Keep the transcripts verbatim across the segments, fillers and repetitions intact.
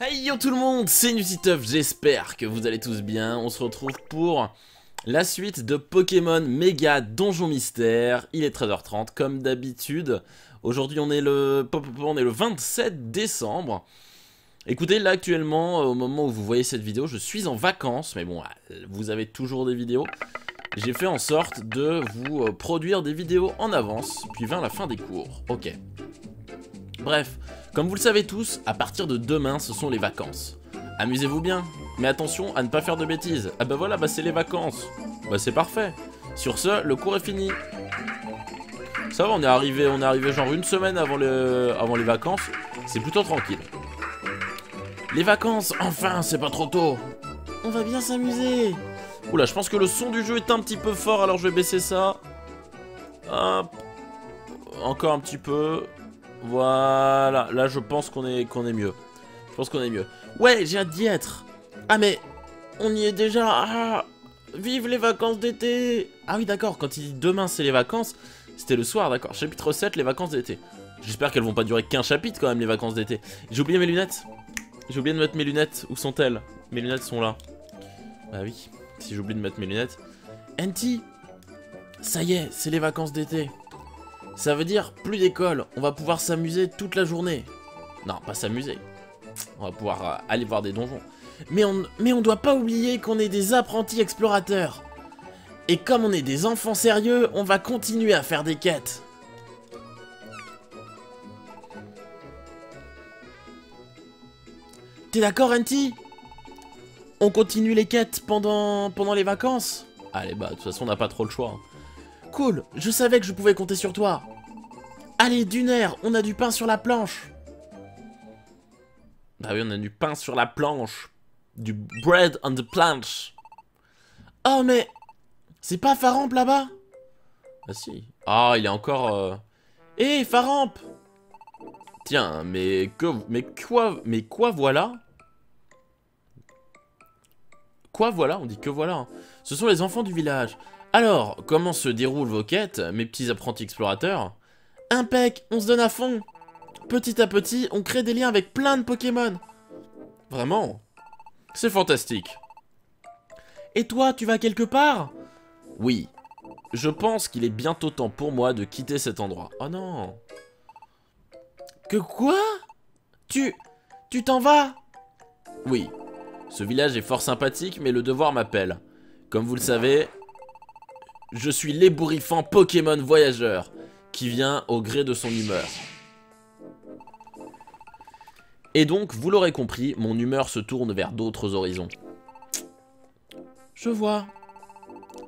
Hey yo tout le monde, c'est Newtiteuf, j'espère que vous allez tous bien. On se retrouve pour la suite de Pokémon Mega Donjon Mystère. Il est treize heures trente comme d'habitude. Aujourd'hui on est le on est le vingt-sept décembre. Écoutez, là actuellement, au moment où vous voyez cette vidéo, je suis en vacances. Mais bon, vous avez toujours des vidéos. J'ai fait en sorte de vous produire des vidéos en avance, puis vint la fin des cours. Ok. Bref, comme vous le savez tous, à partir de demain, ce sont les vacances. Amusez-vous bien, mais attention à ne pas faire de bêtises. Ah bah voilà, bah c'est les vacances. Bah c'est parfait. Sur ce, le cours est fini. Ça va, on est arrivé, on est arrivé genre une semaine avant, le, avant les vacances. C'est plutôt tranquille. Les vacances, enfin, c'est pas trop tôt. On va bien s'amuser. Oula, je pense que le son du jeu est un petit peu fort, alors je vais baisser ça. Hop. Encore un petit peu. Voilà, là je pense qu'on est qu'on est mieux. Je pense qu'on est mieux. Ouais, j'ai hâte d'y être. Ah mais on y est déjà. Ah, vive les vacances d'été. Ah oui d'accord, quand il dit demain c'est les vacances, c'était le soir, d'accord. Chapitre sept, les vacances d'été. J'espère qu'elles vont pas durer qu'un chapitre quand même, les vacances d'été. J'ai oublié mes lunettes. J'ai oublié de mettre mes lunettes. Où sont-elles? Mes lunettes sont là. Bah oui, si j'oublie de mettre mes lunettes. Anti, ça y est, c'est les vacances d'été. Ça veut dire plus d'école, on va pouvoir s'amuser toute la journée. Non, pas s'amuser. On va pouvoir euh, aller voir des donjons. Mais on, mais on doit pas oublier qu'on est des apprentis explorateurs. Et comme on est des enfants sérieux, on va continuer à faire des quêtes. T'es d'accord, Anty? On continue les quêtes pendant, pendant les vacances? Allez, bah, de toute façon, on n'a pas trop le choix. Cool, je savais que je pouvais compter sur toi. Allez, Dunaire, on a du pain sur la planche. Bah oui, on a du pain sur la planche. Du bread on the planche. Oh mais, c'est pas Faramp là-bas? Ah si. Ah, il est encore... Eh, hey, Faramp. Tiens, mais que... Mais quoi... Mais quoi voilà? Quoi voilà? On dit que voilà. Ce sont les enfants du village. Alors, comment se déroulent vos quêtes, mes petits apprentis explorateurs? Impec, on se donne à fond. Petit à petit, on crée des liens avec plein de Pokémon. Vraiment? C'est fantastique. Et toi, tu vas quelque part? Oui. Je pense qu'il est bientôt temps pour moi de quitter cet endroit. Oh non. Que quoi? Tu... Tu t'en vas? Oui. Ce village est fort sympathique, mais le devoir m'appelle. Comme vous le savez... Je suis l'ébouriffant Pokémon voyageur qui vient au gré de son humeur. Et donc, vous l'aurez compris, mon humeur se tourne vers d'autres horizons. Je vois.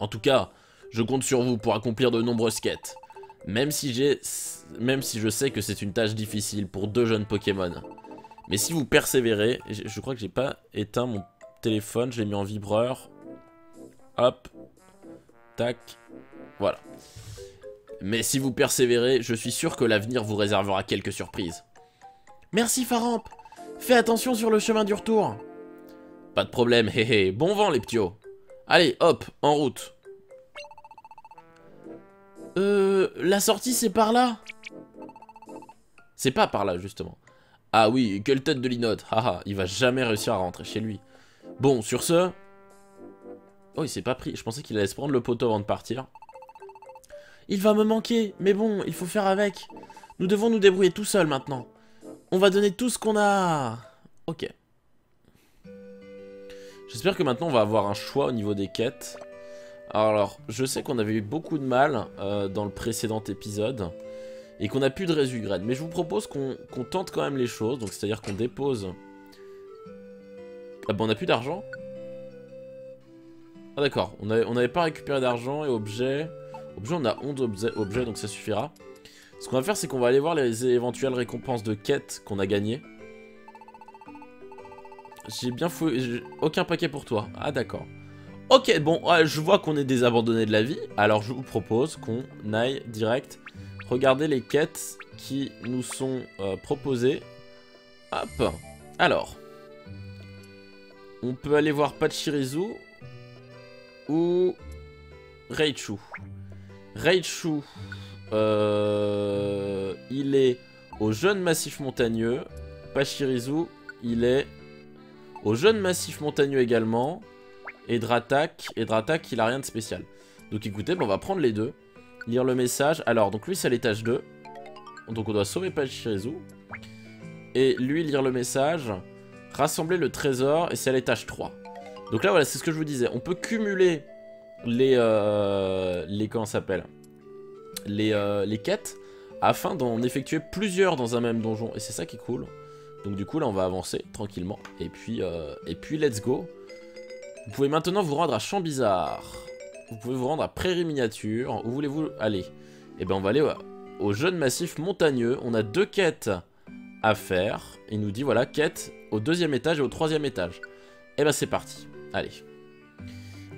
En tout cas, je compte sur vous pour accomplir de nombreuses quêtes. Même si j'ai, même si je sais que c'est une tâche difficile pour deux jeunes Pokémon. Mais si vous persévérez, je crois que j'ai pas éteint mon téléphone, je l'ai mis en vibreur. Hop. Tac, voilà. Mais si vous persévérez, je suis sûr que l'avenir vous réservera quelques surprises. Merci Faramp. Fais attention sur le chemin du retour. Pas de problème, hé hé, bon vent les ptios. Allez, hop, en route. Euh, la sortie c'est par là? C'est pas par là justement. Ah oui, quelle tête de linode, haha, il va jamais réussir à rentrer chez lui. Bon, sur ce... Oh, il s'est pas pris. Je pensais qu'il allait se prendre le poteau avant de partir. Il va me manquer, mais bon, il faut faire avec. Nous devons nous débrouiller tout seuls maintenant. On va donner tout ce qu'on a. Ok. J'espère que maintenant on va avoir un choix au niveau des quêtes. Alors, je sais qu'on avait eu beaucoup de mal euh, dans le précédent épisode. Et qu'on n'a plus de résugrade. Mais je vous propose qu'on qu'on tente quand même les choses. Donc, c'est-à-dire qu'on dépose... Ah bah, on n'a plus d'argent. Ah d'accord, on n'avait pas récupéré d'argent et objets. Objets, on a onze objets, objets, donc ça suffira. Ce qu'on va faire, c'est qu'on va aller voir les éventuelles récompenses de quêtes qu'on a gagnées. J'ai bien fouillé, aucun paquet pour toi. Ah d'accord. Ok, bon, euh, je vois qu'on est des abandonnés de la vie. Alors je vous propose qu'on aille direct regarder les quêtes qui nous sont euh, proposées. Hop. Alors, on peut aller voir Pachirizu. Ou Raichu. Raichu, euh, il est au jeune massif montagneux. Pachirizu, il est au jeune massif montagneux également. Et Dratak, et Dratak il a rien de spécial. Donc écoutez, bon, on va prendre les deux. Lire le message. Alors, donc lui c'est à l'étage deux. Donc on doit sauver Pachirizu. Et lui lire le message. Rassembler le trésor. Et c'est à l'étage trois. Donc là voilà, c'est ce que je vous disais. On peut cumuler les... Euh, les comment ça s'appelle les, euh, les quêtes. Afin d'en effectuer plusieurs dans un même donjon. Et c'est ça qui est cool. Donc du coup là on va avancer tranquillement. Et puis, euh, et puis let's go. Vous pouvez maintenant vous rendre à Champ Bizarre. Vous pouvez vous rendre à Prairie Miniature. Où voulez-vous aller? Et ben on va aller ouais, au jeune massif montagneux. On a deux quêtes à faire. Il nous dit voilà, quête au deuxième étage et au troisième étage. Et ben c'est parti. Allez.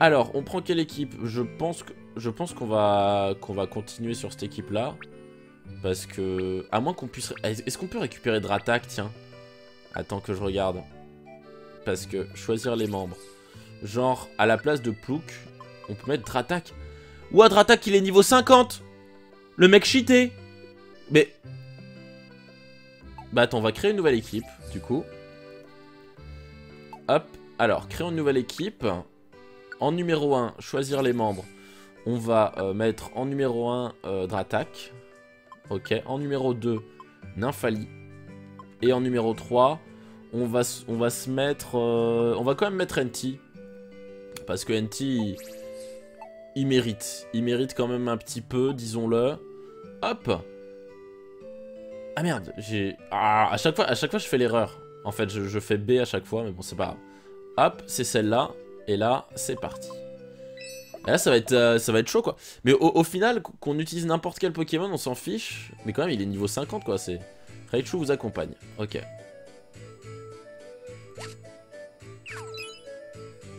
Alors on prend quelle équipe? Je pense que je pense qu'on va qu'on va continuer sur cette équipe là. Parce que... À moins qu'on puisse... Est-ce qu'on peut récupérer Dratak? Tiens. Attends que je regarde. Parce que... Choisir les membres. Genre, à la place de Plouk, on peut mettre Dratak. Ouah, Dratak, il est niveau cinquante. Le mec cheaté. Mais... Bah attends, on va créer une nouvelle équipe, du coup. Hop. Alors, créons une nouvelle équipe. En numéro un, choisir les membres. On va euh, mettre en numéro un euh, Dratak. Ok, en numéro deux, Nymphalie. Et en numéro trois, on va, on va se mettre... Euh, on va quand même mettre N T. Parce que N T, il, il mérite. Il mérite quand même un petit peu, disons-le. Hop. Ah merde, j'ai... Ah, à chaque fois, à chaque fois, je fais l'erreur. En fait, je, je fais B à chaque fois, mais bon, c'est pas grave. Hop, c'est celle-là. Et là, c'est parti. Et là ça va être euh, ça va être chaud quoi. Mais au, au final qu'on utilise n'importe quel Pokémon on s'en fiche. Mais quand même il est niveau cinquante quoi, c'est... Raichu vous accompagne, ok.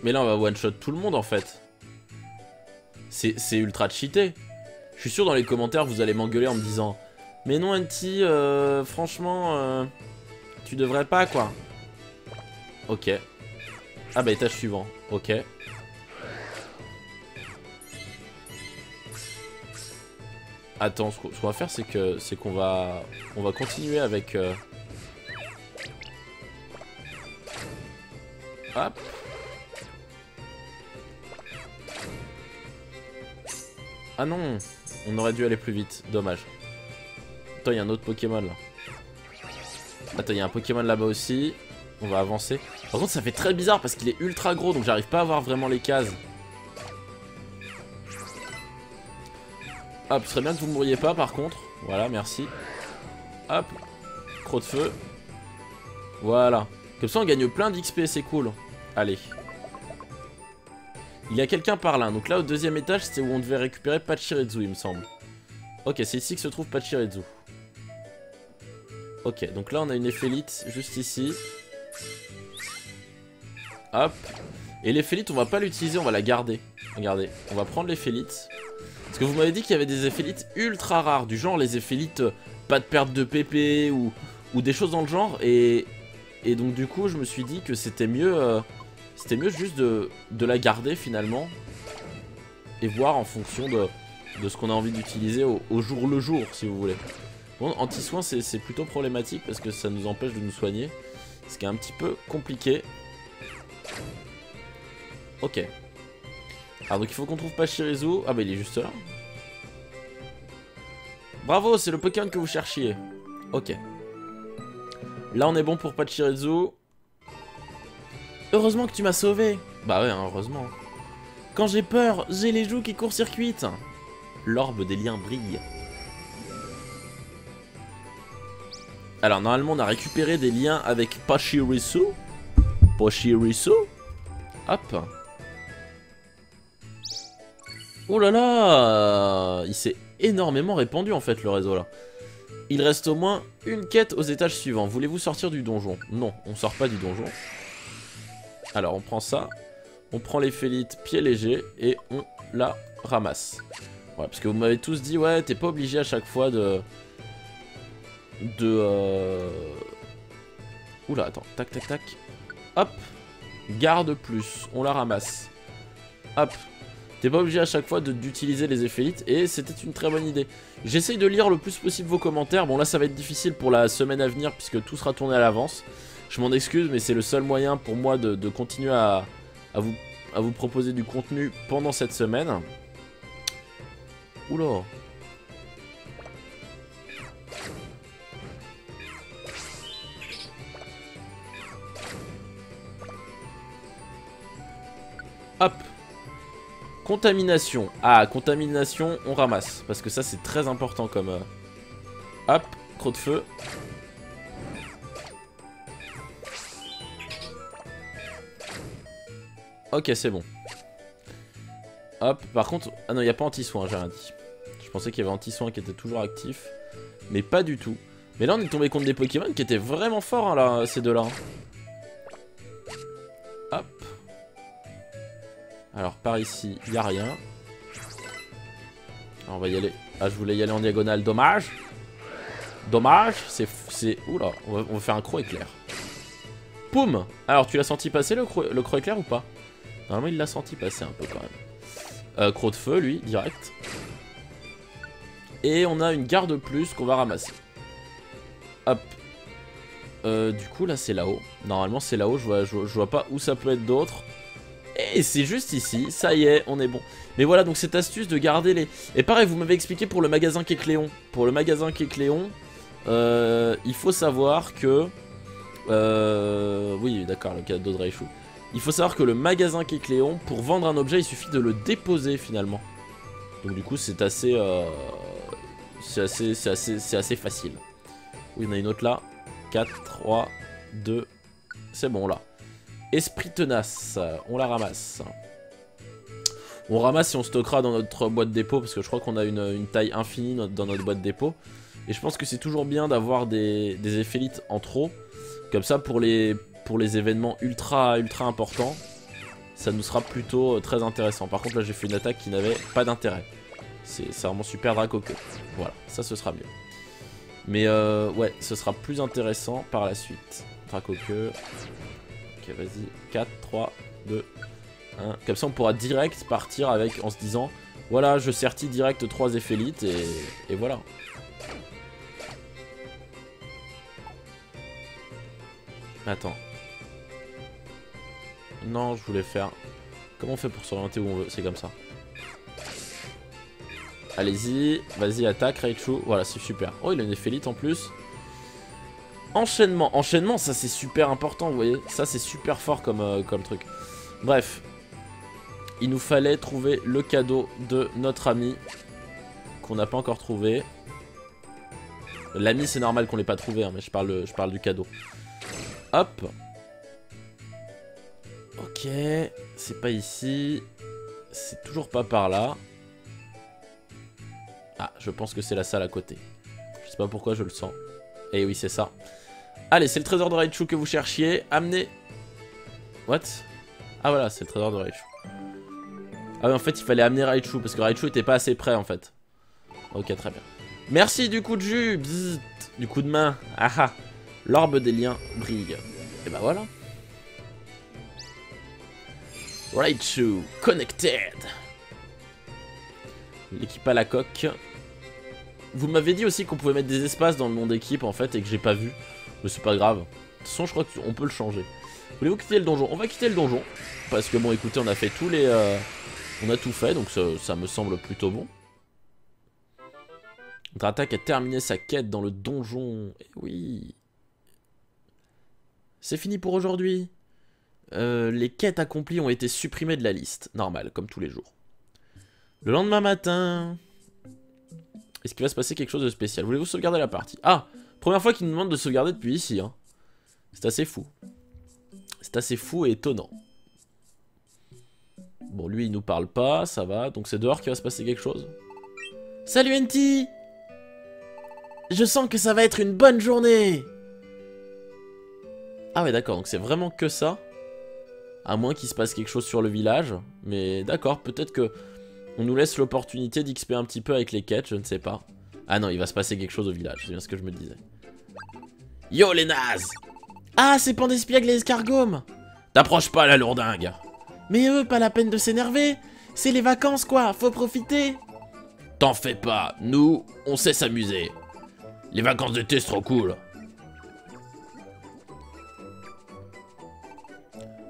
Mais là on va one shot tout le monde en fait. C'est ultra cheaté. Je suis sûr dans les commentaires vous allez m'engueuler en me disant mais non Anti, euh, franchement euh, tu devrais pas quoi. Ok. Ah bah étage suivant, ok. Attends, ce qu'on va faire, c'est que c'est qu'on va on va continuer avec. Euh... Hop. Ah non, on aurait dû aller plus vite, dommage. Attends, il y a un autre Pokémon là. Attends, il y a un Pokémon là-bas aussi. On va avancer. Par contre, ça fait très bizarre parce qu'il est ultra gros, donc j'arrive pas à voir vraiment les cases. Hop, ce serait bien que vous ne mouriez pas par contre. Voilà, merci. Hop, croc de feu. Voilà. Comme ça on gagne plein d'X P, c'est cool. Allez. Il y a quelqu'un par là. Donc là au deuxième étage c'est où on devait récupérer Pachirizu il me semble. Ok, c'est ici que se trouve Pachirizu. Ok, donc là on a une éphélite juste ici. Hop. Et l'éphélite on va pas l'utiliser, on va la garder. Regardez, on va prendre l'éphélite. Parce que vous m'avez dit qu'il y avait des éphélites ultra rares, du genre les éphélites euh, pas de perte de P P ou, ou des choses dans le genre. Et, et donc du coup je me suis dit que c'était mieux euh, c'était mieux juste de, de la garder finalement. Et voir en fonction de, de ce qu'on a envie d'utiliser au, au jour le jour si vous voulez. Bon, anti-soin c'est plutôt problématique parce que ça nous empêche de nous soigner. Ce qui est un petit peu compliqué. Ok. Alors donc il faut qu'on trouve Pachirizu. Ah bah il est juste là. Bravo, c'est le Pokémon que vous cherchiez. Ok. Là on est bon pour Pachirizu. Heureusement que tu m'as sauvé. Bah ouais, heureusement. Quand j'ai peur, j'ai les joues qui court-circuitent. L'orbe des liens brille. Alors normalement on a récupéré des liens avec Pachirizu. Pachirizu. Hop. Oh là là, il s'est énormément répandu en fait le réseau là. Il reste au moins une quête aux étages suivants. Voulez-vous sortir du donjon? Non, on sort pas du donjon. Alors on prend ça. On prend les félites pieds légers et on la ramasse. Ouais, parce que vous m'avez tous dit, ouais t'es pas obligé à chaque fois de... De... Euh... Oula, attends, tac tac tac. Hop. Garde plus, on la ramasse. Hop. T'es pas obligé à chaque fois d'utiliser les éphélites et c'était une très bonne idée. J'essaye de lire le plus possible vos commentaires. Bon là ça va être difficile pour la semaine à venir puisque tout sera tourné à l'avance. Je m'en excuse, mais c'est le seul moyen pour moi de, de continuer à, à, vous, à vous proposer du contenu pendant cette semaine. Oula. Hop. Contamination. Ah, contamination, on ramasse. Parce que ça, c'est très important comme... Euh... Hop, croc de feu. Ok, c'est bon. Hop, par contre... Ah non, il n'y a pas anti-soin, j'ai rien dit. Je pensais qu'il y avait anti-soin qui était toujours actif. Mais pas du tout. Mais là, on est tombé contre des Pokémon qui étaient vraiment forts, hein, là, ces deux-là. Hop. Alors, par ici, il n'y a rien. Alors, on va y aller. Ah, je voulais y aller en diagonale. Dommage. Dommage. C'est... Oula, on va, on va faire un croc éclair. Poum. Alors, tu l'as senti passer, le croc, le croc éclair, ou pas? Normalement, il l'a senti passer un peu, quand même. Euh, croc de feu, lui, direct. Et on a une garde plus qu'on va ramasser. Hop. Euh, du coup, là, c'est là-haut. Normalement, c'est là-haut. Je vois, je, je vois pas où ça peut être d'autre. Et c'est juste ici. Ça y est, on est bon. Mais voilà, donc cette astuce de garder les... Et pareil, vous m'avez expliqué pour le magasin Kecleon. Pour le magasin Kecleon, euh, il faut savoir que... Euh... Oui, d'accord, le cadeau de Raichu. Il faut savoir que le magasin Kecleon, pour vendre un objet, il suffit de le déposer finalement. Donc du coup, c'est assez, euh... c'est assez, c'est assez, c'est assez facile. Oui, on a une autre là. quatre, trois, deux. C'est bon, là. Esprit tenace. On la ramasse. On ramasse et on stockera dans notre boîte dépôt, parce que je crois qu'on a une, une taille infinie dans notre boîte dépôt. Et je pense que c'est toujours bien d'avoir des, des éphélites en trop. Comme ça, pour les... Pour les événements ultra ultra importants, ça nous sera plutôt euh, très intéressant. Par contre, là, j'ai fait une attaque qui n'avait pas d'intérêt. C'est vraiment super Dracoco. Voilà, ça, ce sera mieux. Mais euh, ouais, ce sera plus intéressant par la suite. Dracoco. Ok, vas-y. quatre, trois, deux, un. Comme ça, on pourra direct partir avec, en se disant, voilà, je sertis direct trois éphélites et, et voilà. Attends. Non, je voulais faire... Comment on fait pour s'orienter où on veut? C'est comme ça. Allez-y, vas-y, attaque, Raichu. Voilà, c'est super. Oh, il a une éphélite en plus. Enchaînement. Enchaînement, ça c'est super important, vous voyez. Ça c'est super fort comme, euh, comme truc. Bref. Il nous fallait trouver le cadeau de notre ami. Qu'on n'a pas encore trouvé. L'ami, c'est normal qu'on l'ait pas trouvé, hein, mais je parle, je parle du cadeau. Hop. Ok, c'est pas ici. C'est toujours pas par là. Ah, je pense que c'est la salle à côté. Je sais pas pourquoi je le sens. Eh oui, c'est ça. Allez, c'est le trésor de Raichu que vous cherchiez. Amenez. What? Ah voilà, c'est le trésor de Raichu. Ah oui, en fait, il fallait amener Raichu parce que Raichu était pas assez près en fait. Ok, très bien. Merci du coup de jus. Bzzz, du coup de main. Ah ah. L'orbe des liens brille. Et bah voilà. Raichu, connected. L'équipe à la coque. Vous m'avez dit aussi qu'on pouvait mettre des espaces dans le nom d'équipe en fait et que j'ai pas vu. Mais c'est pas grave. De toute façon, je crois qu'on peut le changer. Voulez-vous quitter le donjon? On va quitter le donjon. Parce que bon, écoutez, on a fait tous les... Euh, on a tout fait, donc ça, ça me semble plutôt bon. Dratak a terminé sa quête dans le donjon. Eh oui. C'est fini pour aujourd'hui. Euh, les quêtes accomplies ont été supprimées de la liste. Normal, comme tous les jours. Le lendemain matin... Est-ce qu'il va se passer quelque chose de spécial? Voulez-vous sauvegarder la partie? Ah! Première fois qu'il nous demande de sauvegarder depuis ici. Hein. C'est assez fou. C'est assez fou et étonnant. Bon, lui, il nous parle pas, ça va. Donc c'est dehors qu'il va se passer quelque chose. Salut, N T! Je sens que ça va être une bonne journée! Ah ouais, d'accord, donc c'est vraiment que ça. À moins qu'il se passe quelque chose sur le village. Mais d'accord, peut-être que on nous laisse l'opportunité d'X P un petit peu avec les quêtes, je ne sais pas. Ah non, il va se passer quelque chose au village, c'est bien ce que je me disais. Yo les nazes! Ah, c'est Pandespiègle et Escargome! T'approches pas la lourdingue! Mais eux, pas la peine de s'énerver! C'est les vacances quoi, faut profiter! T'en fais pas, nous, on sait s'amuser. Les vacances d'été, c'est trop cool.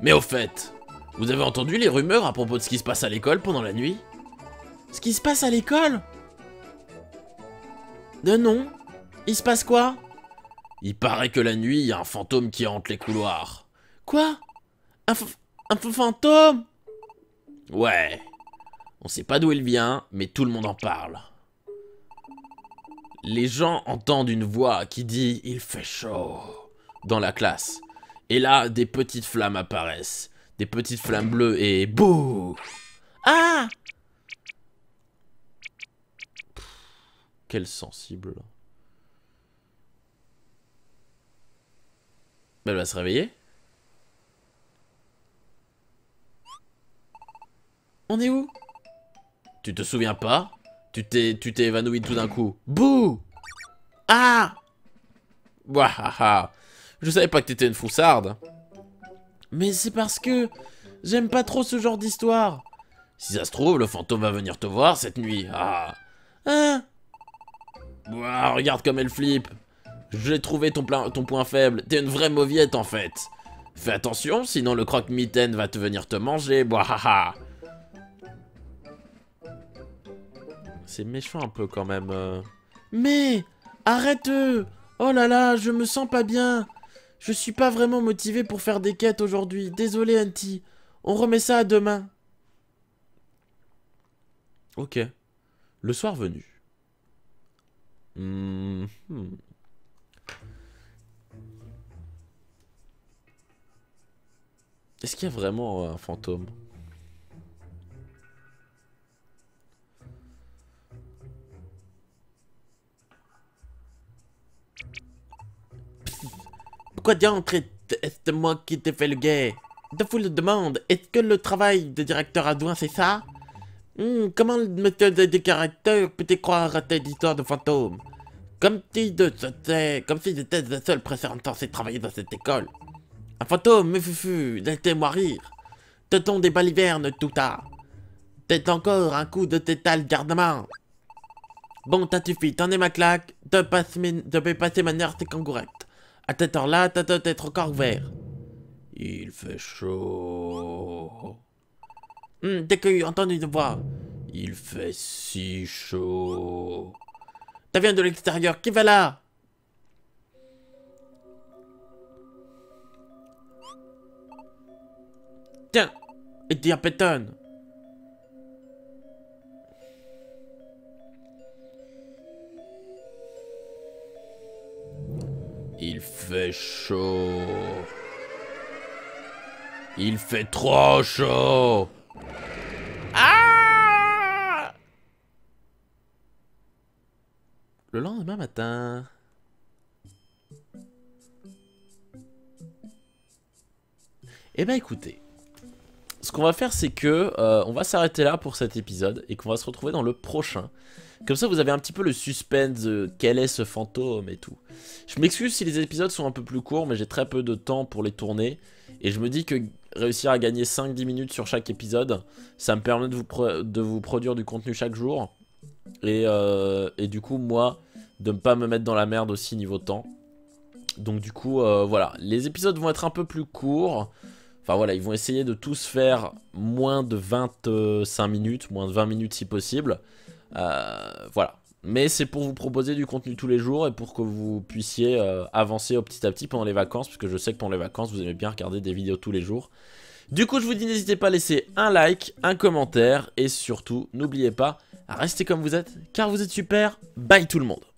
Mais au fait, vous avez entendu les rumeurs à propos de ce qui se passe à l'école pendant la nuit? Ce qui se passe à l'école? De non. Il se passe quoi? Il paraît que la nuit, il y a un fantôme qui hante les couloirs. Quoi? Un, un fantôme? Ouais. On sait pas d'où il vient, mais tout le monde en parle. Les gens entendent une voix qui dit « Il fait chaud » dans la classe. Et là, des petites flammes apparaissent. Des petites flammes bleues et bouh! Ah! Pff, quel sensible. Elle va se réveiller. On est où? Tu te souviens pas? Tu t'es tu t'es évanoui tout d'un coup. Bouh! Ah! Wahaha! Je savais pas que t'étais une foussarde. Mais c'est parce que j'aime pas trop ce genre d'histoire. Si ça se trouve, le fantôme va venir te voir cette nuit. Ah! Hein? Ouah, regarde comme elle flippe. J'ai trouvé ton, plein, ton point faible. T'es une vraie mauviette en fait. Fais attention, sinon le croque-mitaine va te venir te manger. Bouahaha. C'est méchant un peu quand même. Euh... Mais arrête. Oh là là, je me sens pas bien. Je suis pas vraiment motivé pour faire des quêtes aujourd'hui. Désolé, Auntie. On remet ça à demain. Ok. Le soir venu. Hum... Mmh. Est-ce qu'il y a vraiment un fantôme? Pourquoi diantre est-ce moi qui t'ai fait le guet? De fou le demande, est-ce que le travail de directeur adjoint c'est ça? Hum, comment le metteur de caractère peut-il croire à cette histoire de fantôme? Comme si j'étais comme si le seul présentant censé travailler dans cette école. Un fantôme, me fufu, laissez-moi rire. T'entends des balivernes tout tard. T'es encore un coup de tétale gardement. Bon, t'as suffi, t'en es ma claque, te passe mes... te fais passer ma nerf, c'est correct. À cette heure-là, t'as être encore ouvert. Il fait chaud. Mmh, dès que j'ai entendu une voix. Il fait si chaud. Ça vient de l'extérieur, qui va là? Tiens, et t'y pétonne. Il fait chaud. Il fait trop chaud. Ah! Le lendemain matin. Eh ben écoutez. Ce qu'on va faire, c'est que euh, on va s'arrêter là pour cet épisode et qu'on va se retrouver dans le prochain. Comme ça, vous avez un petit peu le suspense de quel est ce fantôme et tout. Je m'excuse si les épisodes sont un peu plus courts, mais j'ai très peu de temps pour les tourner. Et je me dis que réussir à gagner cinq à dix minutes sur chaque épisode, ça me permet de vous, pro de vous produire du contenu chaque jour. Et, euh, et du coup, moi, de ne pas me mettre dans la merde aussi niveau temps. Donc du coup, euh, voilà. Les épisodes vont être un peu plus courts. Enfin voilà, ils vont essayer de tous faire moins de vingt-cinq minutes, moins de vingt minutes si possible. Euh, voilà. Mais c'est pour vous proposer du contenu tous les jours et pour que vous puissiez euh, avancer au petit à petit pendant les vacances. Parce que je sais que pendant les vacances, vous aimez bien regarder des vidéos tous les jours. Du coup, je vous dis, n'hésitez pas à laisser un like, un commentaire. Et surtout, n'oubliez pas, restez comme vous êtes, car vous êtes super. Bye tout le monde.